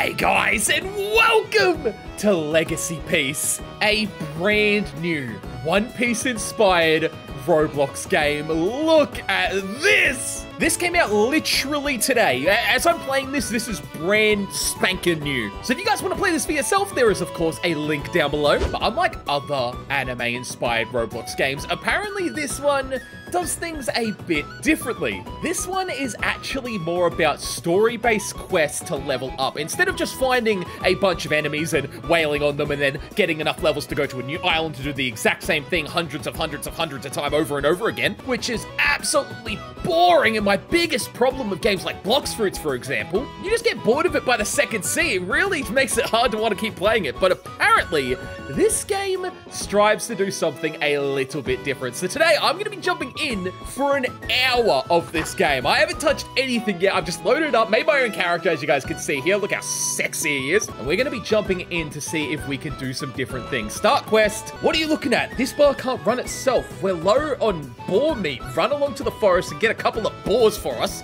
Hey guys, and welcome to Legacy Piece, a brand new One Piece inspired Roblox game. Look at this! This came out literally today. As I'm playing this is brand spanking new. So if you guys want to play this for yourself, there is of course a link down below. But unlike other anime-inspired Roblox games, apparently this one does things a bit differently. This one is actually more about story-based quests to level up. Instead of just finding a bunch of enemies and wailing on them and then getting enough levels to go to a new island to do the exact same thing hundreds of time over and over again, which is absolutely boring and my biggest problem with games like Bloxfruits, for example. You just get bored of it by the second C. It really makes it hard to want to keep playing it, but apparently this game strives to do something a little bit different. So today I'm going to be jumping in for an hour of this game. I haven't touched anything yet. I've just loaded it up, made my own character, as you guys can see here. Look how sexy he is. And we're going to be jumping in to see if we can do some different things. Start quest. What are you looking at? This bar can't run itself. We're low on boar meat. Run along to the forest and get a couple of boars for us.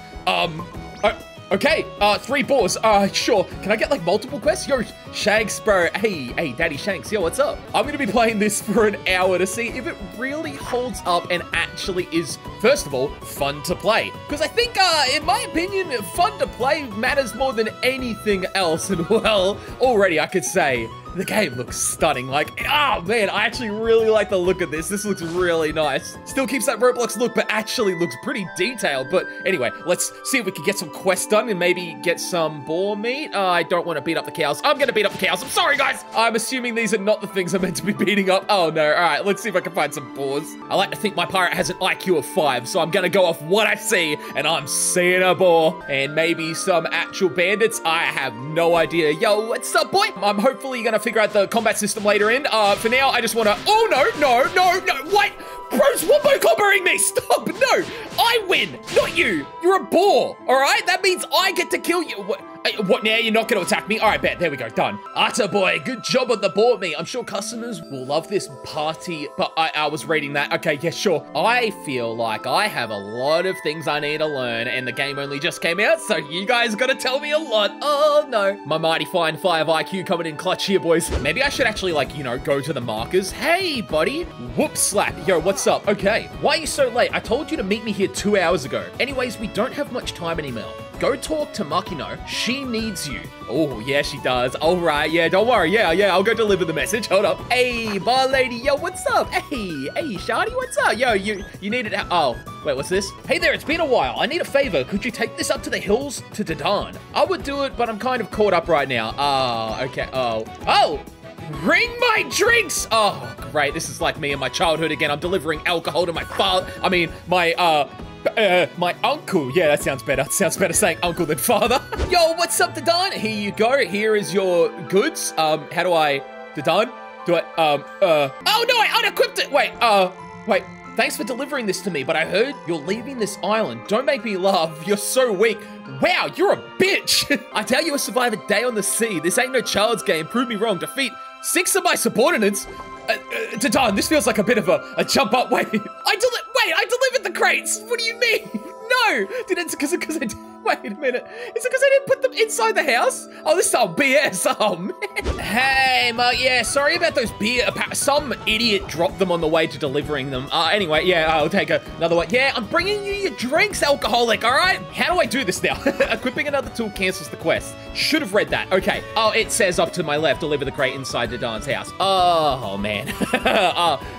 Okay, 3 boars, sure. Can I get, like, multiple quests? Yo, Shanks, bro. Hey, Daddy Shanks, yo, what's up? I'm gonna be playing this for an hour to see if it really holds up and actually is, first of all, fun to play. Because I think, in my opinion, fun to play matters more than anything else. And, well, already I could say the game looks stunning. Like, oh man, I actually really like the look of this. This looks really nice. Still keeps that Roblox look, but actually looks pretty detailed. But anyway, let's see if we can get some quests done and maybe get some boar meat. I don't want to beat up the cows. I'm going to beat up the cows. I'm sorry, guys. I'm assuming these are not the things I'm meant to be beating up. Oh no. All right, let's see if I can find some boars. I like to think my pirate has an IQ of 5, so I'm going to go off what I see, and I'm seeing a boar and maybe some actual bandits. I have no idea. Yo, what's up, boy? I'm hopefully going to figure out the combat system later in. For now, I just want to... Oh, no. What? Bro's wombo comboing me. Stop. No. I win. Not you. You're a boar. All right? That means I get to kill you. What now? You're not going to attack me? All right, bet. There we go. Done. Atta boy. Good job on the board, me. I'm sure customers will love this party, but I was reading that. Okay, yeah, sure. I feel like I have a lot of things I need to learn, and the game only just came out, so you guys got to tell me a lot. Oh, no. My mighty fine 5 IQ coming in clutch here, boys. Maybe I should actually, like, you know, go to the markers. Hey, buddy. Whoop slap. Yo, what's up? Okay. Why are you so late? I told you to meet me here 2 hours ago. Anyways, we don't have much time anymore. Go talk to Makino. She needs you. Oh, yeah, she does. All right, yeah, don't worry. Yeah, I'll go deliver the message. Hold up. Hey, bar lady, yo, what's up? Hey, Shardy, what's up? Yo, you needed... Oh, wait, what's this? Hey there, it's been a while. I need a favor. Could you take this up to the hills to Dadan? I would do it, but I'm kind of caught up right now. Okay. Oh! Bring my drinks! Oh, great. This is like me and my childhood again. I'm delivering alcohol to my father. I mean, my uncle. Yeah, that sounds better. It sounds better saying uncle than father. Yo, what's up, Dadan? Here you go. Here is your goods. How do I... Dadan? Do I... Oh, no, I unequipped it! Wait. Thanks for delivering this to me, but I heard you're leaving this island. Don't make me laugh. You're so weak. Wow, you're a bitch. I tell you, I survive a day on the sea. This ain't no child's game. Prove me wrong. Defeat 6 of my subordinates. Dadan, this feels like a bit of a jump up. Wait, I delivered the crates. What do you mean? No, did it because I... Wait a minute. Is it because I didn't put them inside the house? Oh, this is all BS. Oh, man. Hey, yeah, sorry about those beer. Some idiot dropped them on the way to delivering them. Anyway, yeah, I'll take another one. Yeah, I'm bringing you your drinks, alcoholic, all right? How do I do this now? Equipping another tool cancels the quest. Should have read that. Okay. Oh, it says up to my left, deliver the crate inside Dadan's house. Oh, man.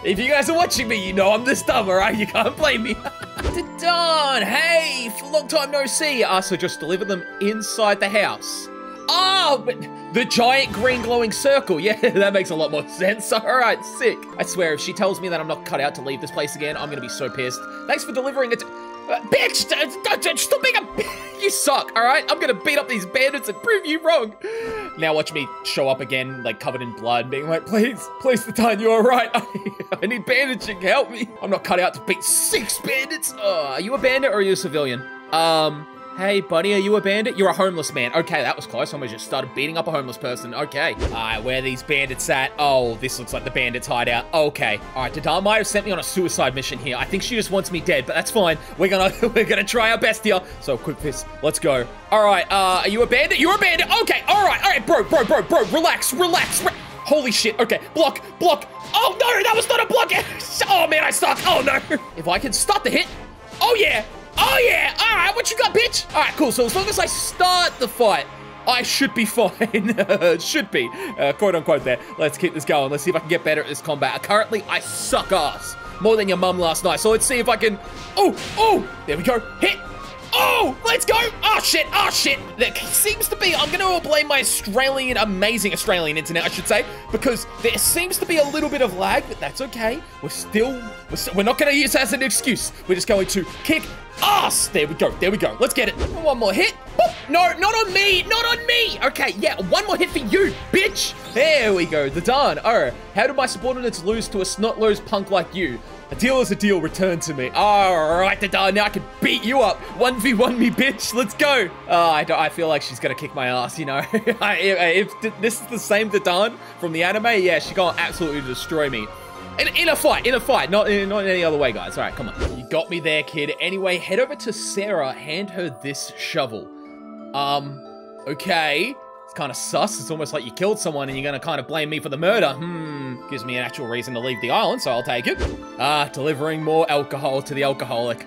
If you guys are watching me, you know I'm this dumb, all right? You can't blame me. Dadan, hey, for long time no see. So just deliver them inside the house. Oh, but the giant green glowing circle. Yeah, that makes a lot more sense. All right, sick. I swear, if she tells me that I'm not cut out to leave this place again, I'm going to be so pissed. Thanks for delivering it. Bitch, stop being a... You suck, all right? I'm going to beat up these bandits and prove you wrong. Now watch me show up again, like, covered in blood, being like, please, Dadan, you're all right. I need bandaging. Help me. I'm not cut out to beat 6 bandits. Are you a bandit or are you a civilian? Hey, buddy, are you a bandit? You're a homeless man. Okay, that was close. Someone just started beating up a homeless person. Okay. All right, where are these bandits at? Oh, this looks like the bandits' hideout. Okay. All right, Dadan might have sent me on a suicide mission here. I think she just wants me dead, but that's fine. We're gonna try our best here. So, quick piss. Let's go. All right, are you a bandit? You're a bandit. Okay, all right. bro, relax. Holy shit, okay, block. Oh no, that was not a block. Oh man, I suck, oh no. If I can start the hit, oh yeah. All right, what you got, bitch? All right, cool, so as long as I start the fight, I should be fine. Should be, quote unquote there. Let's keep this going. Let's see if I can get better at this combat. Currently, I suck ass. More than your mum last night. So let's see if I can, oh, there we go, hit. Oh, let's go. Oh, shit. That seems to be, I'm going to blame my amazing Australian internet, I should say, because there seems to be a little bit of lag, but that's okay. We're not going to use that as an excuse. We're just going to kick ass. There we go. Let's get it. One more hit. Boop. No, not on me. Okay, yeah, one more hit for you, bitch. There we go. Dadan. Oh, how do my subordinates lose to a snot-nosed punk like you? A deal is a deal, return to me. All right, Dadan, now I can beat you up. 1v1 me, bitch, let's go. Oh, I feel like she's gonna kick my ass, you know. If this is the same Dadan from the anime, yeah, she's gonna absolutely destroy me. In a fight, not in any other way, guys. All right, come on. You got me there, kid. Anyway, head over to Sarah, hand her this shovel. Okay. It's kind of sus. It's almost like you killed someone and you're gonna kind of blame me for the murder. Gives me an actual reason to leave the island, so I'll take it. Delivering more alcohol to the alcoholic.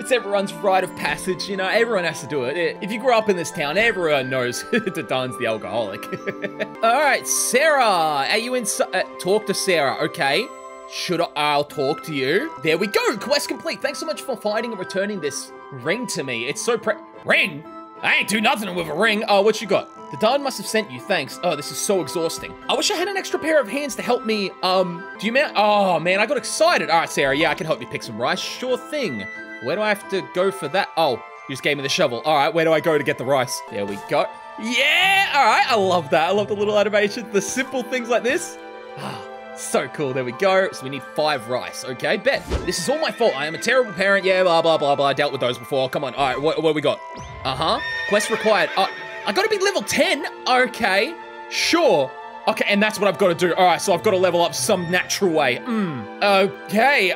It's everyone's rite of passage, you know, everyone has to do it. If you grew up in this town, everyone knows Dadan's the alcoholic. All right, Sarah, are you inside? Talk to Sarah, okay. I'll talk to you. There we go, quest complete. Thanks so much for finding and returning this ring to me. It's so ring? I ain't do nothing with a ring. Oh, what you got? Dadan must have sent you, thanks. Oh, this is so exhausting. I wish I had an extra pair of hands to help me, do you man? Oh man, I got excited. All right, Sarah, yeah, I can help you pick some rice, sure thing. Where do I have to go for that? Oh, you just gave me the shovel. All right, where do I go to get the rice? There we go. Yeah, all right, I love that. I love the little animation, the simple things like this. Ah, so cool, there we go. So we need 5 rice, okay, bet. This is all my fault, I am a terrible parent, yeah, blah, blah. I dealt with those before, come on. All right, what we got? Uh-huh, quest required. I gotta be level 10, okay, sure. Okay, and that's what I've gotta do. All right, so I've gotta level up some natural way. Okay,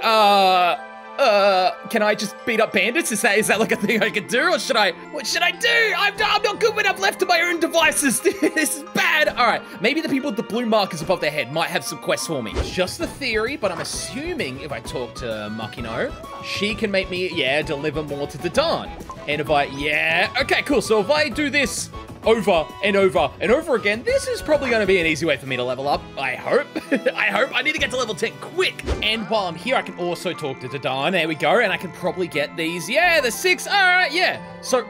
can I just beat up bandits? Is that like a thing I could do, or should I, what should I do? I'm not good when I'm left to my own devices. This is bad. All right, maybe the people with the blue markers above their head might have some quests for me. Just the theory, but I'm assuming if I talk to Makino, she can make me, yeah, deliver more to Dadan. And if I, yeah, okay, cool. So if I do this over and over and over again, this is probably gonna be an easy way for me to level up, I hope. I need to get to level 10 quick. And while I'm here, I can also talk to Dadan. There we go, and I can probably get these, yeah, the 6, all right, yeah. So,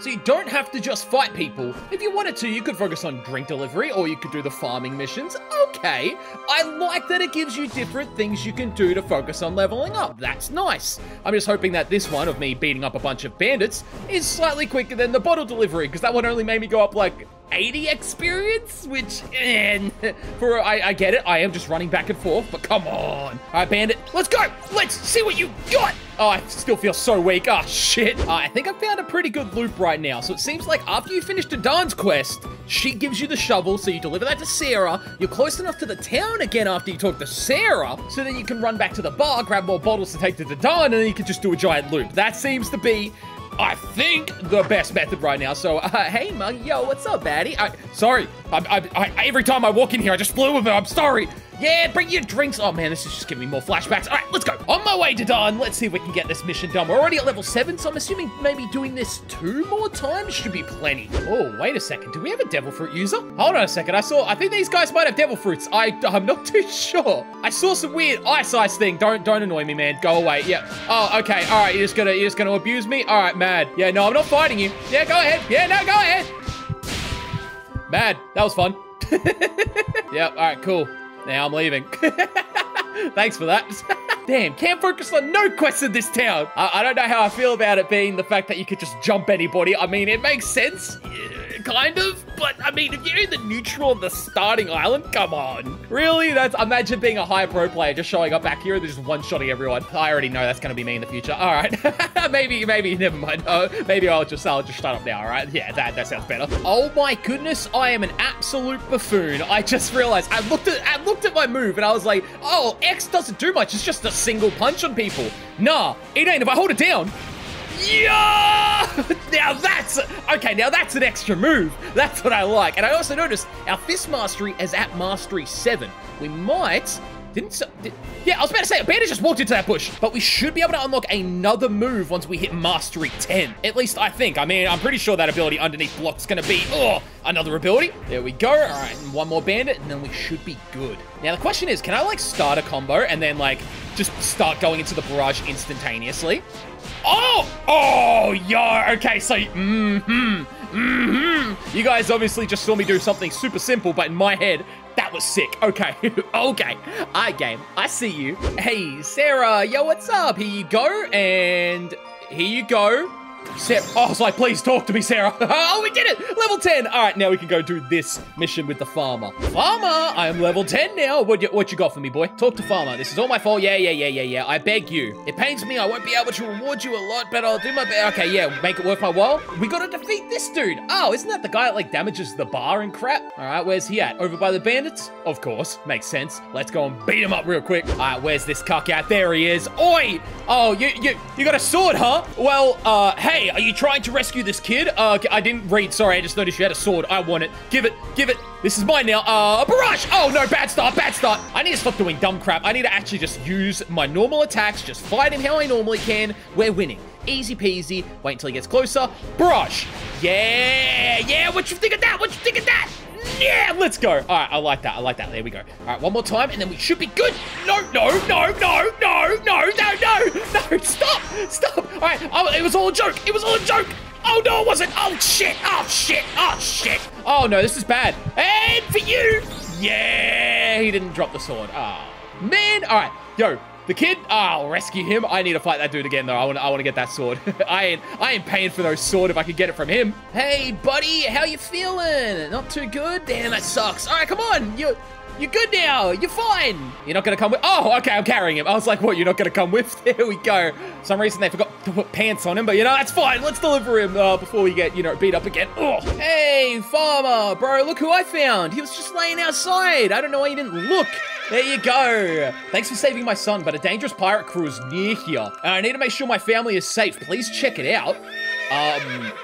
so you don't have to just fight people. If you wanted to, you could focus on drink delivery, or you could do the farming missions. Okay, I like that it gives you different things you can do to focus on leveling up. That's nice. I'm just hoping that this one of me beating up a bunch of bandits is slightly quicker than the bottle delivery, because that one only made me go up like 80 experience, which, I get it. I am just running back and forth, but come on. All right, bandit, let's go. Let's see what you got. Oh, I still feel so weak. Oh, shit. I think I found a pretty good loop right now. So it seems like after you finish Dadan's quest, she gives you the shovel, so you deliver that to Sarah. You're close enough to the town again after you talk to Sarah, so then you can run back to the bar, grab more bottles to take to Dadan, and then you can just do a giant loop. That seems to be, I think, the best method right now. So, hey, Mug, yo, what's up, baddie? Every time I walk in here, I just blew with it. I'm sorry. Yeah, bring your drinks. Oh, man, this is just giving me more flashbacks. All right, let's go. On my way, Dadan. Let's see if we can get this mission done. We're already at level 7, so I'm assuming maybe doing this 2 more times should be plenty. Oh, wait a second. Do we have a devil fruit user? Hold on a second. I think these guys might have devil fruits. I'm not too sure. I saw some weird ice thing. Don't annoy me, man. Go away. Yeah. Oh, okay. All right, you're just gonna abuse me? All right, mad. Yeah, no, I'm not fighting you. Yeah, go ahead. Yeah, no, go ahead. Mad. That was fun. Yeah, all right, cool. Now I'm leaving. Thanks for that. Damn, can't focus on no quests in this town. I don't know how I feel about it being the fact that you could just jump anybody. I mean, it makes sense, kind of. But I mean, if you're in the neutral of the starting island, come on. Really? Imagine being a high pro player just showing up back here and just one-shotting everyone. I already know that's gonna be me in the future. All right, maybe, never mind. Oh, maybe I'll just start up now, all right? Yeah, that sounds better. Oh my goodness, I am an absolute buffoon. I just realized, I looked at my move and I was like, oh, X doesn't do much. It's just a single punch on people. Nah, it ain't. If I hold it down, Yeah! Now that's an extra move. That's what I like. And I also noticed our fist mastery is at mastery 7. We might... yeah, I was about to say, Bandit just walked into that bush, but we should be able to unlock another move once we hit Mastery 10. At least I think. I mean, I'm pretty sure that ability underneath Block's going to be, another ability. There we go. All right, and one more Bandit, and then we should be good. Now, the question is, can I, like, start a combo and then, like, just start going into the barrage instantaneously? Oh, yo, okay, so, you guys obviously just saw me do something super simple, but in my head, that was sick. Okay, okay. Game. I see you. Hey, Sarah. Yo, what's up? Here you go. And here you go. I was like, please talk to me, Sarah. Oh, we did it. Level 10. All right, now we can go do this mission with the farmer. Farmer, I am level 10 now. What you got for me, boy? Talk to farmer. This is all my fault. Yeah. I beg you. It pains me. I won't be able to reward you a lot, but I'll do my best. Okay, yeah, make it worth my while. We got to defeat this dude. Oh, isn't that the guy that, like, damages the bar and crap? All right, where's he at? Over by the bandits? Of course. Makes sense. Let's go and beat him up real quick. All right, where's this cuck at? There he is. Oi! Oh, you got a sword, huh? Well, hey. Hey, are you trying to rescue this kid? I didn't read. Sorry, I just noticed you had a sword. I want it. Give it. This is mine now. Barrage. Oh, no, bad start. I need to stop doing dumb crap. I need to actually just use my normal attacks. Just fight him how I normally can. We're winning. Easy peasy. Wait until he gets closer. Barrage. Yeah. What you think of that? Yeah, let's go. All right, I like that. There we go. All right, one more time, and then we should be good. No. Stop. All right, it was all a joke. Oh, no, it wasn't. Oh, shit. Oh, no, this is bad. And for you. Yeah, he didn't drop the sword. Oh, man. All right, yo. The kid, I'll rescue him. I need to fight that dude again, though. I want to get that sword. I ain't paying for no sword if I could get it from him. Hey, buddy, how you feeling? Not too good? Damn, that sucks. All right, come on. You're good now. You're fine. You're not going to come with... Oh, okay, I'm carrying him. I was like, what, you're not going to come with? There we go. For some reason, they forgot to put pants on him, but, you know, that's fine. Let's deliver him before we get, you know, beat up again. Oh. Hey, farmer, bro, look who I found. He was just laying outside. I don't know why you didn't look. There you go. Thanks for saving my son, but a dangerous pirate crew is near here, and I need to make sure my family is safe. Please check it out.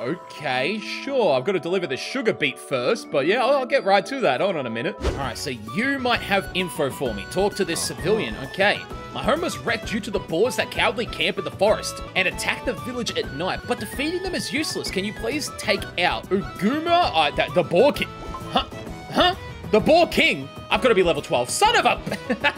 Okay, sure. I've got to deliver the sugar beet first, but yeah, I'll get right to that. Hold on a minute. All right, so you might have info for me. Talk to this civilian. Okay. My home was wrecked due to the boars that cowardly camp in the forest and attack the village at night, but defeating them is useless. Can you please take out Uguma? The boar king. Huh? The boar king? I've got to be level 12. Son of a...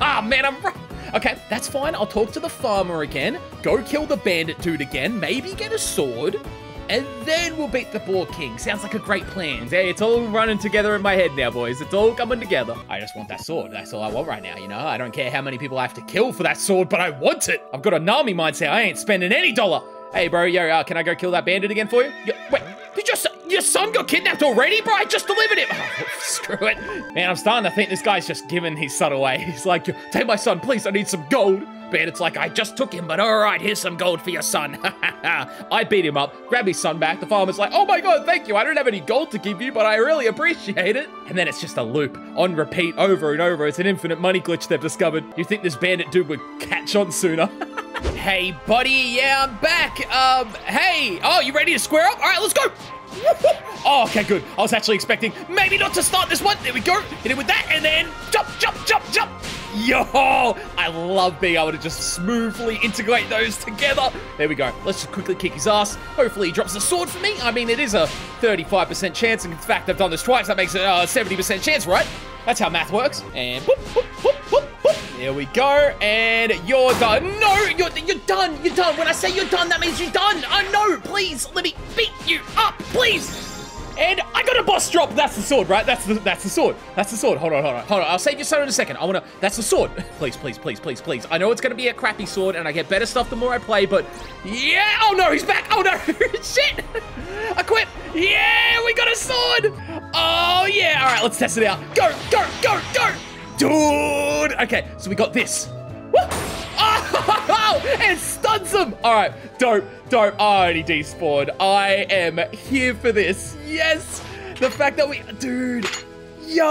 Ah, man, I'm right. Okay, that's fine. I'll talk to the farmer again. Go kill the bandit dude again. Maybe get a sword. And then we'll beat the boar king. Sounds like a great plan. Hey, it's all running together in my head now, boys. It's all coming together. I just want that sword. That's all I want right now, you know? I don't care how many people I have to kill for that sword, but I want it. I've got a Nami mindset. I ain't spending any dollar. Hey, bro, yo, can I go kill that bandit again for you? Wait, did your son got kidnapped already, bro? I just delivered him. Oh, screw it. Man, I'm starting to think this guy's just giving his son away. He's like, take my son, please. I need some gold. Bandit's like, I just took him, but all right, here's some gold for your son. I beat him up, grabbed his son back. The farmer's like, oh my God, thank you. I don't have any gold to give you, but I really appreciate it. And then it's just a loop on repeat over and over. It's an infinite money glitch they've discovered. You think this bandit dude would catch on sooner? Hey, buddy. Yeah, I'm back. Hey. Oh, you ready to square up? All right, let's go. Oh, okay, good. I was actually expecting maybe not to start this one. There we go. Hit it with that and then jump. Yo, I love being able to just smoothly integrate those together. There we go. Let's just quickly kick his ass. Hopefully he drops the sword for me. I mean, it is a 35% chance. In fact, I've done this twice. That makes it a 70% chance, right? That's how math works. And boop. There we go. And you're done. No, you're done. You're done. When I say you're done, that means you're done. Oh, no, please. Let me beat you up, please. And I got a boss drop. That's the sword, right? That's the sword. Hold on. I'll save your sword in a second. That's the sword. Please. I know it's going to be a crappy sword, and I get better stuff the more I play, but... Yeah! Oh, no, he's back! Oh, no! Shit! Equip! Yeah! We got a sword! Oh, yeah! All right, let's test it out. Go! Dude! Okay, so we got this. Woo! Oh, it stuns him. All right, dope. I already despawned. I am here for this. Yes. The fact that we... Dude. Yo!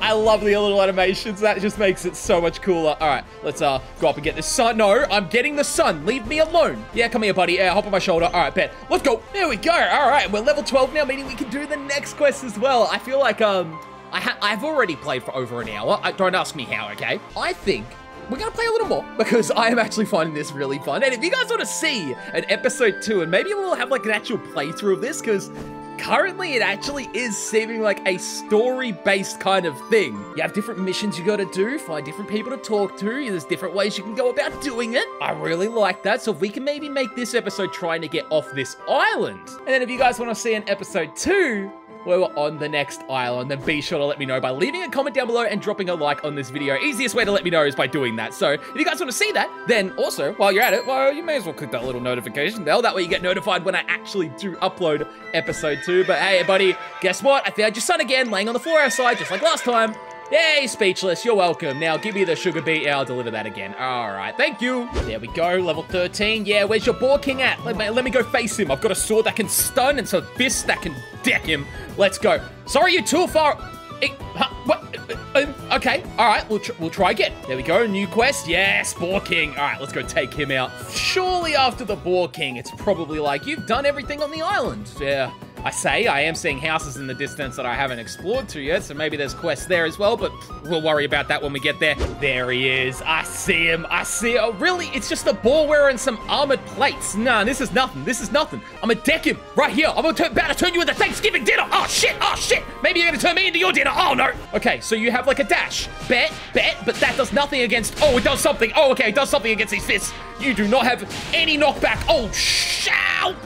I love the little animations. That just makes it so much cooler. All right, let's go up and get this sun. No, I'm getting the sun. Leave me alone. Yeah, come here, buddy. Hop on my shoulder. All right, bet. Let's go. There we go. All right, we're level 12 now, meaning we can do the next quest as well. I feel like I've already played for over an hour. Don't ask me how, okay? I think we're gonna play a little more because I am actually finding this really fun. And if you guys want to see an episode 2 and maybe we'll have like an actual playthrough of this, because currently it actually is seeming like a story-based kind of thing. You have different missions you gotta do, find different people to talk to, there's different ways you can go about doing it. I really like that, so if we can maybe make this episode trying to get off this island. And then if you guys wanna see an episode 2, where we're on the next island, then be sure to let me know by leaving a comment down below and dropping a like on this video. Easiest way to let me know is by doing that. So if you guys want to see that, then also, while you're at it, well, you may as well click that little notification bell. That way you get notified when I actually do upload episode 2. But hey, buddy, guess what? I found your son again, laying on the floor outside, just like last time. Yay, speechless, you're welcome. Now give me the sugar beet, yeah, I'll deliver that again. All right, thank you. There we go, level 13. Yeah, where's your boar king at? Let me go face him. I've got a sword that can stun and some fists that can deck him. Let's go. Sorry, you're too far. Okay, all right, we'll try again. There we go, new quest. Yes, boar king. All right, let's go take him out. Surely after the boar king, it's probably like, you've done everything on the island. Yeah. I am seeing houses in the distance that I haven't explored to yet, so maybe there's quests there as well, but we'll worry about that when we get there. There he is. I see him. I see him. Oh, really? It's just a boar wearing some armored plates. Nah, this is nothing. This is nothing. I'm gonna deck him right here. I'm about to turn you into Thanksgiving dinner. Oh, shit. Oh, shit. Maybe you're gonna turn me into your dinner. Oh, no. Okay, so you have like a dash. Bet, but that does nothing against... Oh, it does something. Oh, okay, it does something against these fists. You do not have any knockback. Oh,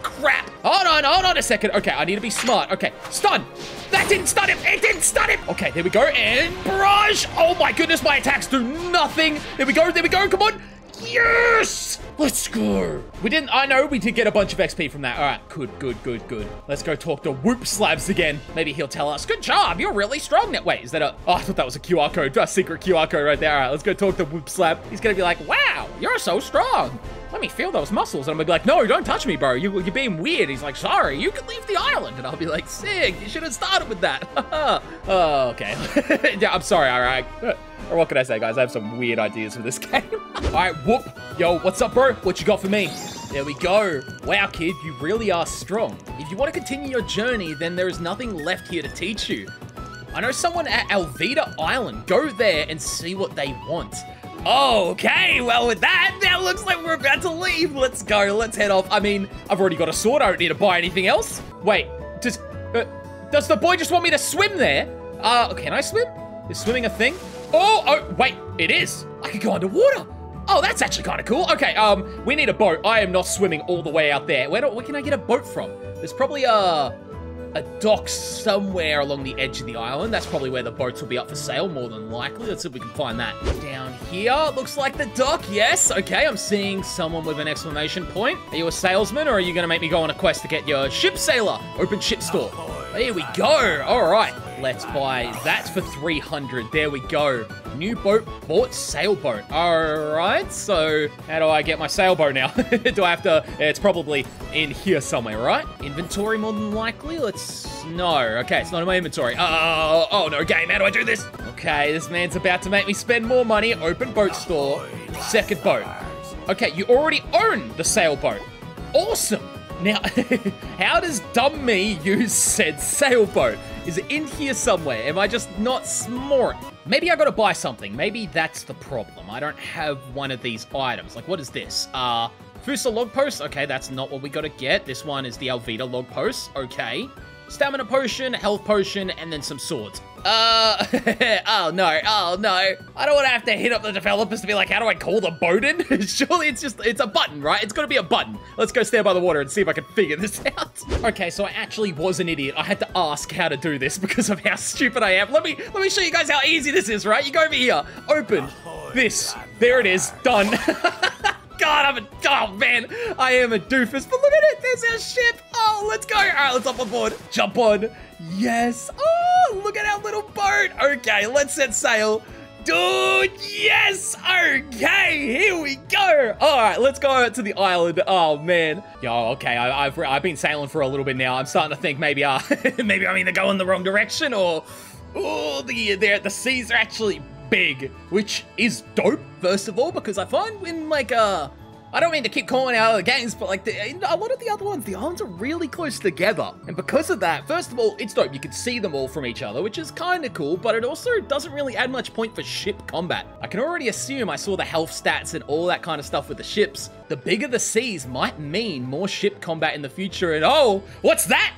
crap. Hold on a second. Okay, I need to be smart. Okay, stun. That didn't stun him. It didn't stun him. Okay, there we go. And barrage. Oh my goodness, my attacks do nothing. There we go. There we go. Come on. Yes! Let's go. I know we did get a bunch of XP from that. All right, good. Let's go talk to Whoop Slabs again. Maybe he'll tell us, good job, you're really strong. Wait, is that a... Oh, I thought that was a QR code, a secret QR code right there. All right, let's go talk to Whoop Slab. He's gonna be like, wow, you're so strong. Let me feel those muscles. And I'm gonna be like, no, don't touch me, bro. You're being weird. He's like, sorry, you can leave the island. And I'll be like, sick, you should have started with that. Oh, okay. Yeah, I'm sorry, all right. Or what can I say, guys? I have some weird ideas for this game. All right, Whoop. Yo, what's up, bro? What you got for me? There we go. Wow, kid, you really are strong. If you want to continue your journey, then there is nothing left here to teach you. I know someone at Alvida Island. Go there and see what they want. Okay, well, with that, now it looks like we're about to leave. Let's go. Let's head off. I mean, I've already got a sword. I don't need to buy anything else. Wait, does the boy just want me to swim there? Can I swim? Is swimming a thing? Oh, wait, it is. I can go underwater. Oh, that's actually kind of cool. Okay, we need a boat. I am not swimming all the way out there. Where can I get a boat from? There's probably a dock somewhere along the edge of the island. That's probably where the boats will be up for sale, more than likely. Let's see if we can find that. Down here, looks like the dock, yes. Okay, I'm seeing someone with an exclamation point. Are you a salesman, or are you gonna make me go on a quest to get your ship sailor? Open ship store. There we go, all right. Let's buy that for 300. There we go. New boat, bought sailboat. All right, so how do I get my sailboat now? Do I have to? It's probably in here somewhere, right? Inventory, more than likely. No, okay, it's not in my inventory. Oh no, game, how do I do this? Okay, this man's about to make me spend more money. Open boat store, second boat. Okay, you already own the sailboat. Awesome. Now, how does dumb me use said sailboat? Is it in here somewhere? Am I just not smart? Maybe I gotta buy something. Maybe that's the problem. I don't have one of these items. Like, what is this? Fusa log post? Okay, that's not what we gotta get. This one is the Alvida log post. Okay. Stamina potion, health potion, and then some swords. Oh no. I don't want to have to hit up the developers to be like, how do I call the boat in? Surely it's a button, right? It's gotta be a button. Let's go stand by the water and see if I can figure this out. Okay, so I actually was an idiot. I had to ask how to do this because of how stupid I am. Let me show you guys how easy this is, right? You go over here, open this. There it is, done. God, I am a doofus, but look at it, there's our ship. Oh, let's go. All right, let's hop aboard. Jump on. Yes. Oh, look at our little boat. Okay, let's set sail. Dude, yes. Okay, here we go. All right, let's go to the island. Oh, man. Yo, okay, I've been sailing for a little bit now. I'm starting to think maybe I'm either going the wrong direction or... Oh, the seas are actually big, which is dope, first of all, because I find in, like, I don't mean to keep calling out other games, but, like, a lot of the other ones, the islands are really close together. And because of that, first of all, it's dope. You can see them all from each other, which is kind of cool, but it also doesn't really add much point for ship combat. I can already assume I saw the health stats and all that kind of stuff with the ships. The bigger the seas might mean more ship combat in the future, and oh, what's that?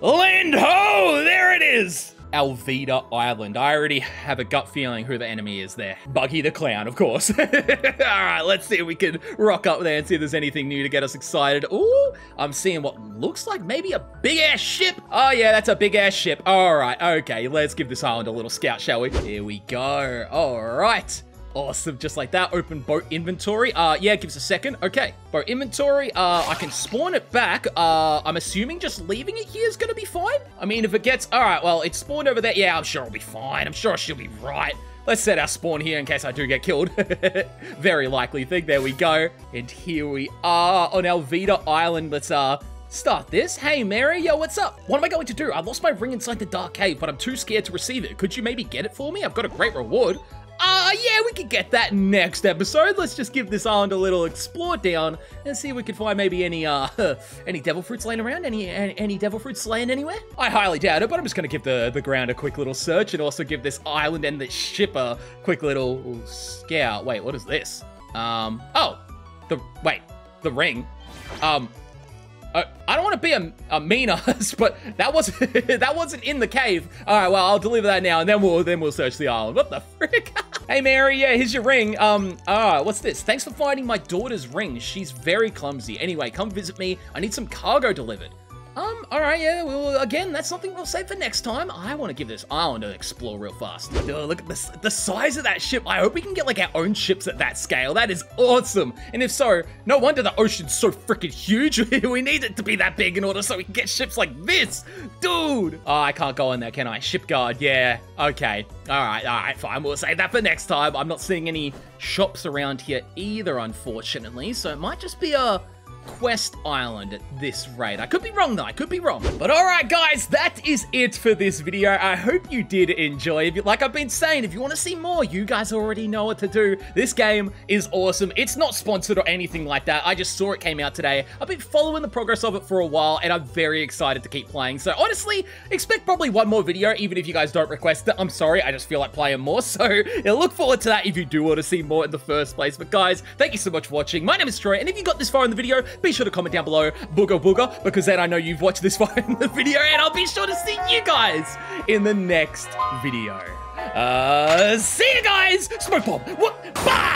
Land ho! There it is! Alvida Island. I already have a gut feeling who the enemy is there. Buggy the Clown, of course. All right, let's see if we can rock up there and see if there's anything new to get us excited. Ooh, I'm seeing what looks like maybe a big-ass ship. Oh, yeah, that's a big-ass ship. All right, okay, let's give this island a little scout, shall we? Here we go. All right. Awesome, just like that. Open boat inventory. Yeah, give us a second. Okay, boat inventory. I can spawn it back. I'm assuming just leaving it here is gonna be fine. I mean, if it gets... All right, well, it's spawned over there. Yeah, I'm sure I'll be fine. I'm sure she'll be right. Let's set our spawn here in case I do get killed. Very likely thing. There we go. And here we are on Alvida Island. Let's, start this. Hey, Mary. Yo, what's up? What am I going to do? I lost my ring inside the dark cave, but I'm too scared to receive it. Could you maybe get it for me? I've got a great reward. Yeah, we could get that next episode. Let's just give this island a little explore down and see if we can find maybe any devil fruits laying around, any devil fruits laying anywhere. I highly doubt it, but I'm just gonna give the ground a quick little search and also give this island and the ship a quick little scout. Wait, what is this? Oh, the ring. I don't want to be a mean ass, but that wasn't that wasn't in the cave. All right, well, I'll deliver that now, and then we'll search the island. What the frick? Hey, Mary, yeah, here's your ring. What's this? Thanks for finding my daughter's ring. She's very clumsy. Anyway, come visit me. I need some cargo delivered. All right, yeah, well, again, that's something we'll save for next time. I want to give this island an explore real fast. Dude, look at this, the size of that ship. I hope we can get, like, our own ships at that scale. That is awesome. And if so, no wonder the ocean's so freaking huge. We need it to be that big in order so we can get ships like this. Dude. Oh, I can't go in there, can I? Ship guard, yeah. Okay. All right, fine. We'll save that for next time. I'm not seeing any shops around here either, unfortunately. So it might just be a... Quest Island at this rate. I could be wrong though, I could be wrong. But alright guys, that is it for this video. I hope you did enjoy it. Like I've been saying, if you want to see more, you guys already know what to do. This game is awesome. It's not sponsored or anything like that. I just saw it came out today. I've been following the progress of it for a while and I'm very excited to keep playing. So honestly, expect probably one more video even if you guys don't request it. I'm sorry, I just feel like playing more. So yeah, look forward to that if you do want to see more in the first place. But guys, thank you so much for watching. My name is Troy and if you got this far in the video, be sure to comment down below, booga booga, because then I know you've watched this far in the video and I'll be sure to see you guys in the next video. See you guys! Smoke bomb! What? Bye!